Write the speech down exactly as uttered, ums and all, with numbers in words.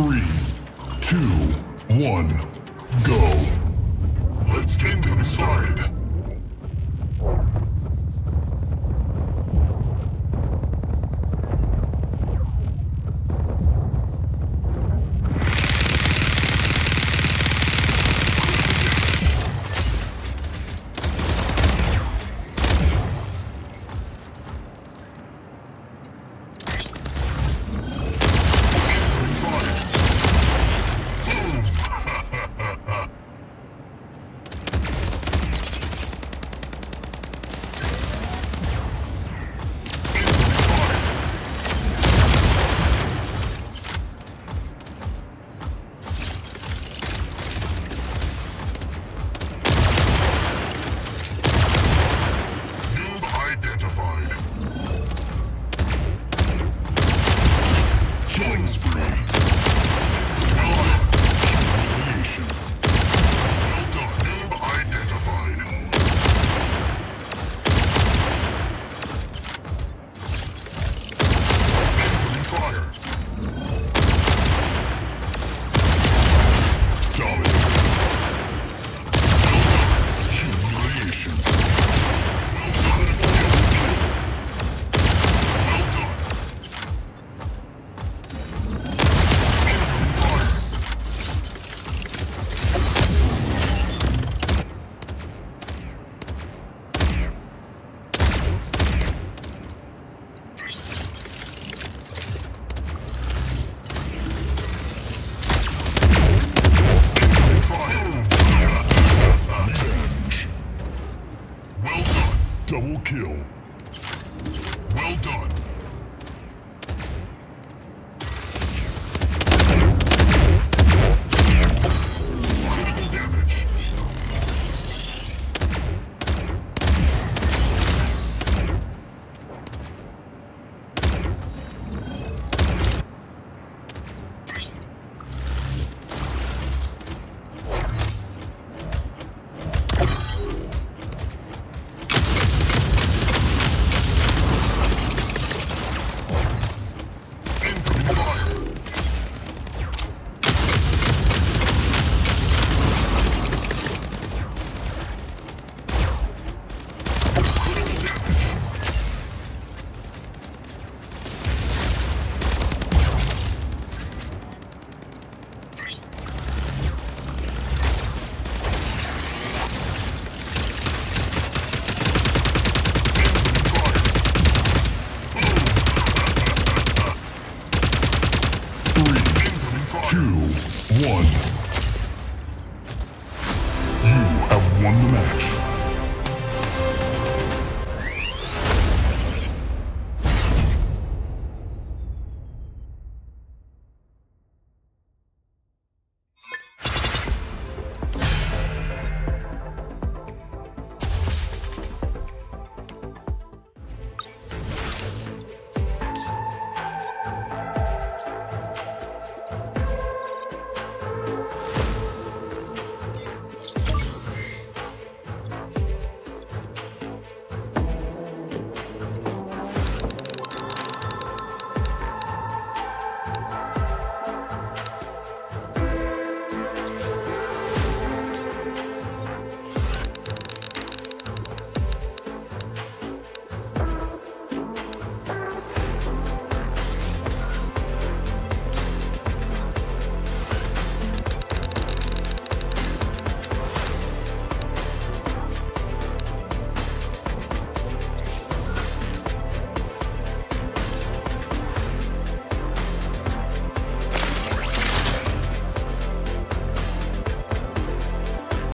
Three, two, one, go. Let's get inside. Double kill. Well done. Critical damage. One. You have won the match.